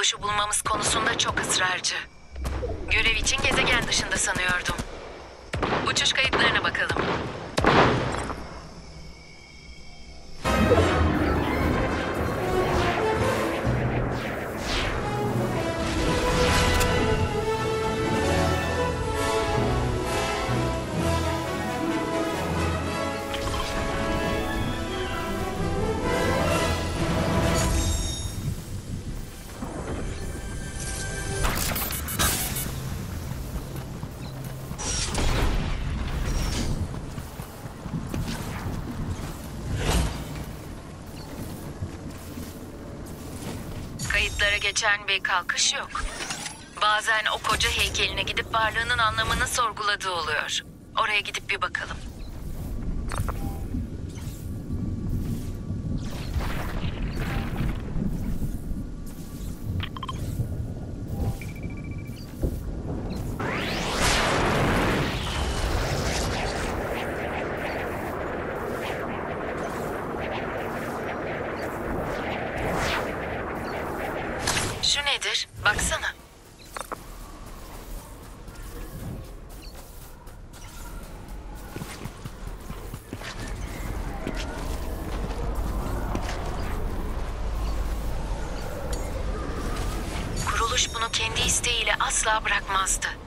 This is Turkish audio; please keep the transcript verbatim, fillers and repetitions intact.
buluşu bulmamız konusunda çok ısrarcı. Görev için gezegen dışında sanıyordum. Uçuş kayıtlarına bakalım. Geçen bir kalkış yok. Bazen o koca heykeline gidip varlığının anlamını sorguladığı oluyor. Oraya gidip bir bakalım. Baksana. Kuruluş bunu kendi isteğiyle asla bırakmazdı.